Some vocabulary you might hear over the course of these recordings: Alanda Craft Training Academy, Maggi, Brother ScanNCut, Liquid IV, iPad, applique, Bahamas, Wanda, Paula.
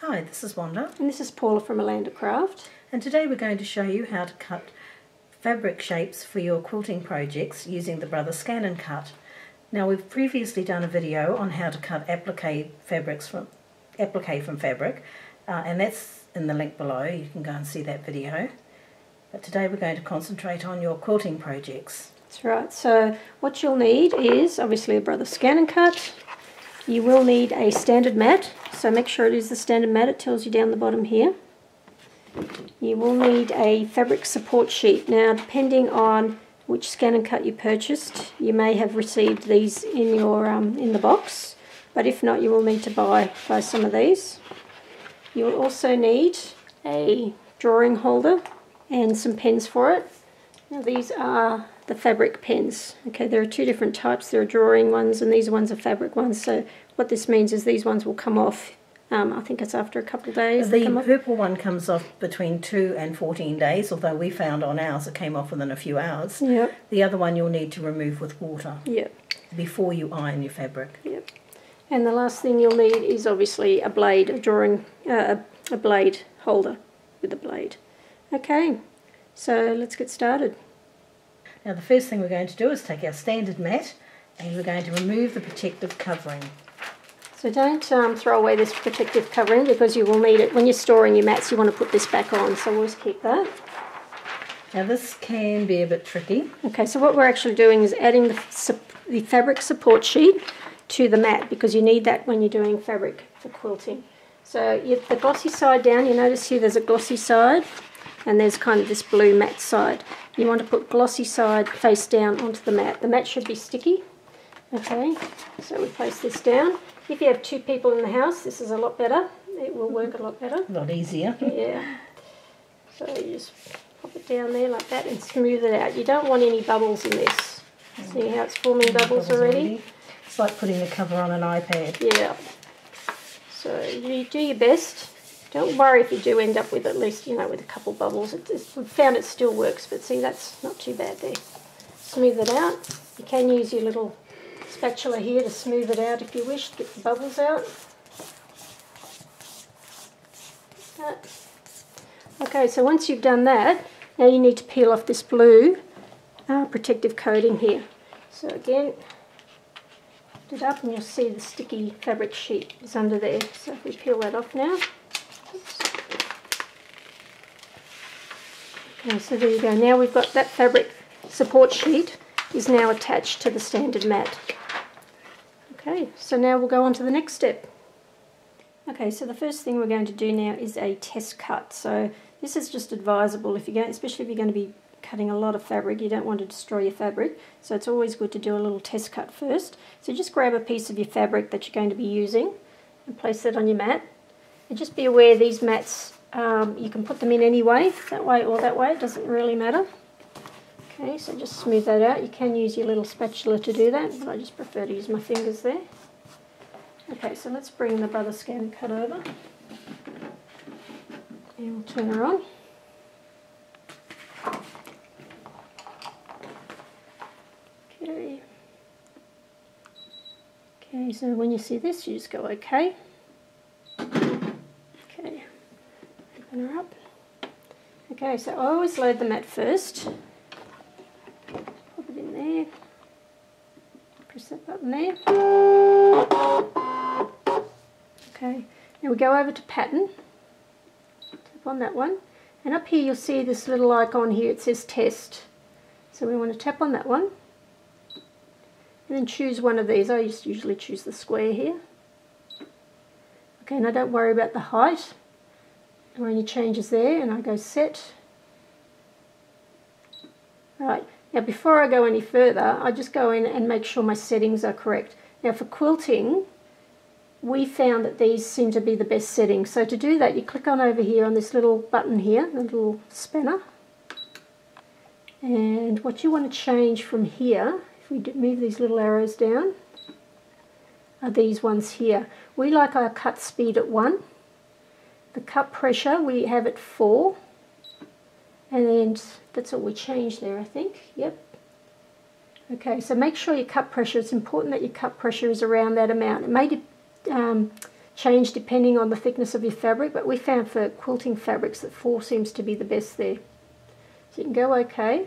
Hi, this is Wanda. And this is Paula from Alanda Craft. And today we're going to show you how to cut fabric shapes for your quilting projects using the Brother ScanNCut. Now, we've previously done a video on how to cut applique from fabric, and that's in the link below. You can go and see that video. But today we're going to concentrate on your quilting projects. That's right. So what you'll need is obviously a Brother ScanNCut. You will need a standard mat, so make sure it is the standard mat. It tells you down the bottom here. You will need a fabric support sheet. Now, depending on which ScanNCut you purchased, you may have received these in your in the box, but if not, you will need to buy some of these. You will also need a drawing holder and some pens for it. Now, these are the fabric pens. Okay, there are two different types. There are drawing ones and these ones are fabric ones. So what this means is these ones will come off. I think it's after a couple of days. The purple one comes off between 2 and 14 days, although we found on ours it came off within a few hours. Yep. The other one you'll need to remove with water. Yep. Before you iron your fabric. Yep. And the last thing you'll need is obviously a blade, a blade holder with a blade. Okay, so let's get started. Now, the first thing we're going to do is take our standard mat and we're going to remove the protective covering. So don't throw away this protective covering, because you will need it when you're storing your mats. You want to put this back on, so always keep that. Now, this can be a bit tricky. Okay, so what we're actually doing is adding the fabric support sheet to the mat, because you need that when you're doing fabric for quilting. So the glossy side down, you notice here there's a glossy side and there's kind of this blue matte side. You want to put glossy side face down onto the mat. The mat should be sticky. Okay, so we place this down. If you have two people in the house, this is a lot better. It will work a lot better. A lot easier. Yeah. So you just pop it down there like that and smooth it out. You don't want any bubbles in this. See how it's forming bubbles already? It's like putting the cover on an iPad. Yeah. So you do your best. Don't worry if you do end up with at least, you know, with a couple bubbles. We've found it still works, but see, that's not too bad there. Smooth it out. You can use your little spatula here to smooth it out if you wish, to get the bubbles out. Like that. Okay, so once you've done that, now you need to peel off this blue protective coating here. So again, lift it up and you'll see the sticky fabric sheet is under there. So if we peel that off now. Okay, so there you go. Now we've got that fabric support sheet is now attached to the standard mat. Okay, so now we'll go on to the next step. Okay, so the first thing we're going to do now is a test cut. So this is just advisable if you're going, especially if you're going to be cutting a lot of fabric. You don't want to destroy your fabric, so it's always good to do a little test cut first. So just grab a piece of your fabric that you're going to be using and place it on your mat. And just be aware these mats, you can put them in any way, that way or that way, it doesn't really matter. Okay, so just smooth that out. You can use your little spatula to do that, but I just prefer to use my fingers there. Okay, so let's bring the Brother ScanNCut over. And we'll turn her on. Okay. Okay, so when you see this, you just go okay. Open her up. Okay, so I always load the mat first. Pop it in there. Press that button there. Okay, now we go over to pattern. Tap on that one. And up here you'll see this little icon here. It says test. So we want to tap on that one. And then choose one of these. I just usually choose the square here. Okay, now don't worry about the height. There are any changes there, and I go set. Right, now before I go any further, I just go in and make sure my settings are correct. Now for quilting, we found that these seem to be the best settings. So to do that, you click on over here on this little button here, the little spanner. And what you want to change from here, if we move these little arrows down, are these ones here. We like our cut speed at 1. The cut pressure we have at 4, and that's all we changed there, I think. Yep. Okay, so make sure your cut pressure, it's important that your cut pressure is around that amount. It may change depending on the thickness of your fabric, but we found for quilting fabrics that 4 seems to be the best there. So you can go okay.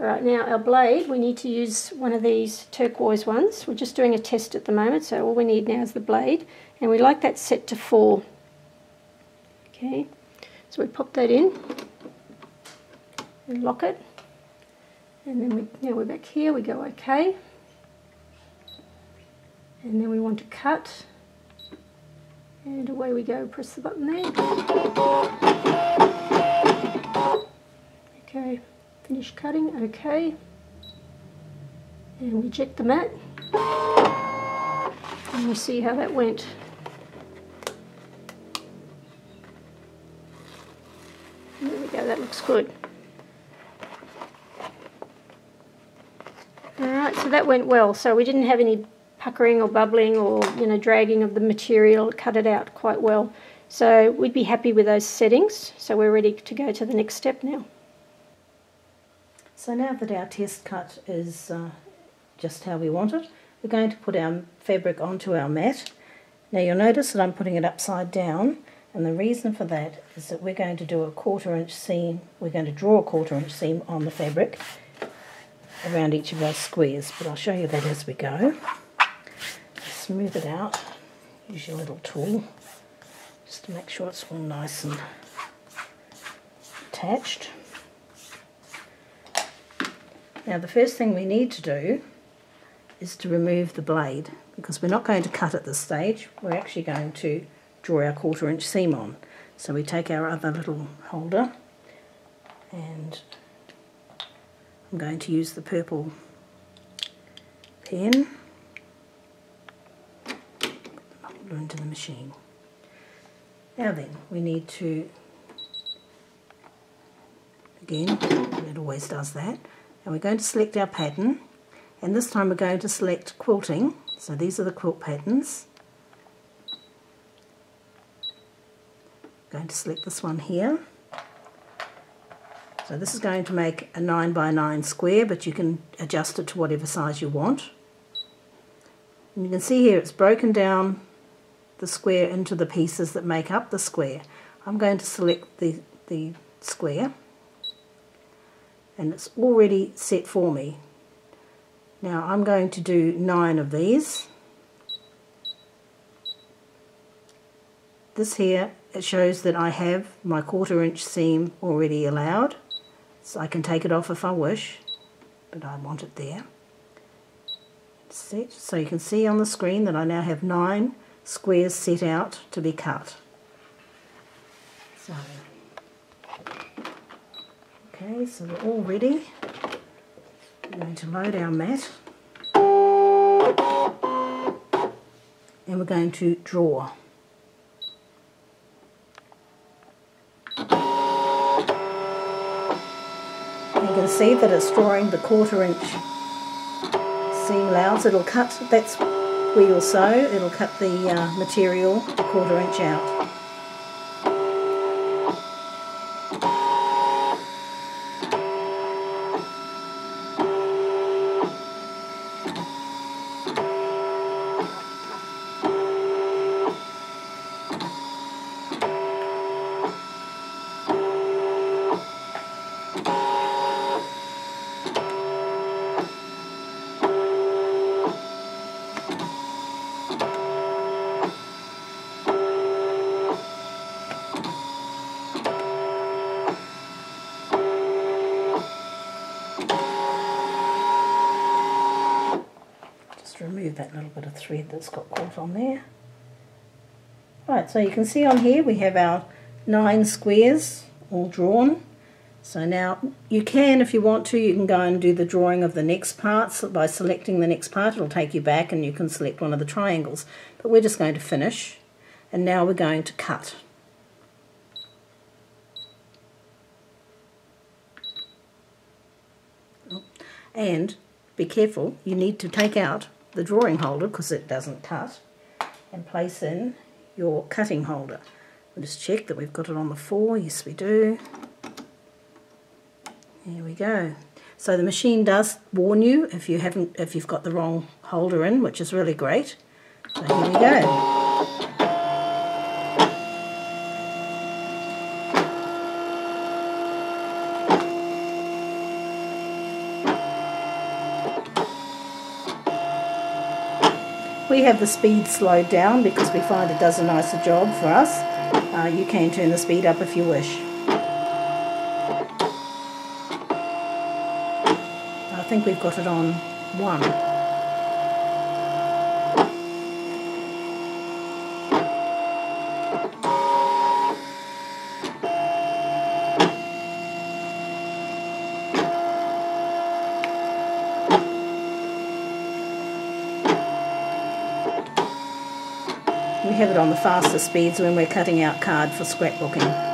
Alright, now our blade, we need to use one of these turquoise ones. We're just doing a test at the moment, so all we need now is the blade, and we like that set to 4. Okay, so we pop that in and lock it, and then now we're back here, we go okay, and then we want to cut, and away we go. Press the button there. Okay. Finish cutting, okay, and we check the mat, and we'll see how that went. There we go, that looks good. Alright, so that went well, so we didn't have any puckering or bubbling or, you know, dragging of the material. It cut it out quite well. So we'd be happy with those settings, so we're ready to go to the next step now. So now that our test cut is just how we want it, we're going to put our fabric onto our mat. Now you'll notice that I'm putting it upside down, and the reason for that is that we're going to do a 1/4 inch seam. We're going to draw a 1/4 inch seam on the fabric around each of our squares, but I'll show you that as we go. Smooth it out, use your little tool just to make sure it's all nice and attached. Now the first thing we need to do is to remove the blade, because we're not going to cut at this stage, we're actually going to draw our 1/4 inch seam on. So we take our other little holder, and I'm going to use the purple pen, put it into the machine. Now then, we need to, again, it always does that. And we're going to select our pattern, and this time we're going to select quilting. So these are the quilt patterns. I'm going to select this one here. So this is going to make a 9 by 9 square, but you can adjust it to whatever size you want. And you can see here it's broken down the square into the pieces that make up the square. I'm going to select the square, and it's already set for me. Now I'm going to do 9 of these. This here, it shows that I have my 1/4 inch seam already allowed, so I can take it off if I wish, but I want it there. Set. So you can see on the screen that I now have 9 squares set out to be cut. So. Okay, so we're all ready. We're going to load our mat, and we're going to draw. You can see that it's drawing the 1/4 inch seam allowance. It'll cut, that's where you'll sew, it'll cut the material the 1/4 inch out. That little bit of thread that's got caught on there. Right, so you can see on here we have our 9 squares all drawn. So now you can, if you want to, you can go and do the drawing of the next part. So by selecting the next part, it'll take you back and you can select one of the triangles. But we're just going to finish, and now we're going to cut. And be careful, you need to take out the drawing holder, because it doesn't cut, and place in your cutting holder. We'll just check that we've got it on the 4, yes we do. There we go. So the machine does warn you if you've got the wrong holder in, which is really great. So here we go. We have the speed slowed down because we find it does a nicer job for us. You can turn the speed up if you wish. I think we've got it on 1. We have it on the faster speeds when we're cutting out card for scrapbooking.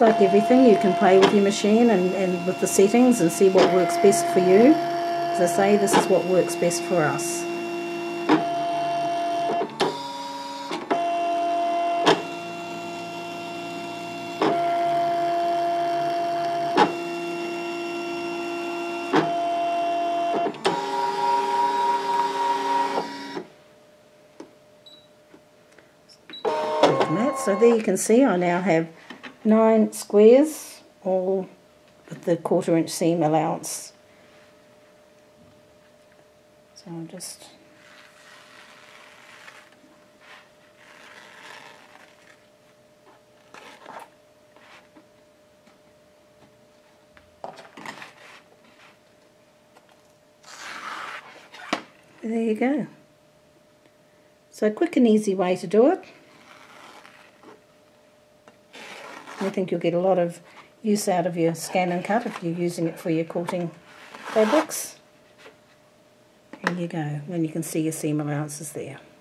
Like everything, you can play with your machine and with the settings and see what works best for you. As I say, this is what works best for us. So there you can see I now have 9 squares, all with the 1/4 inch seam allowance. So I'm just there you go. So a quick and easy way to do it. I think you'll get a lot of use out of your ScanNCut if you're using it for your quilting fabrics. There you go, and you can see your seam allowances there.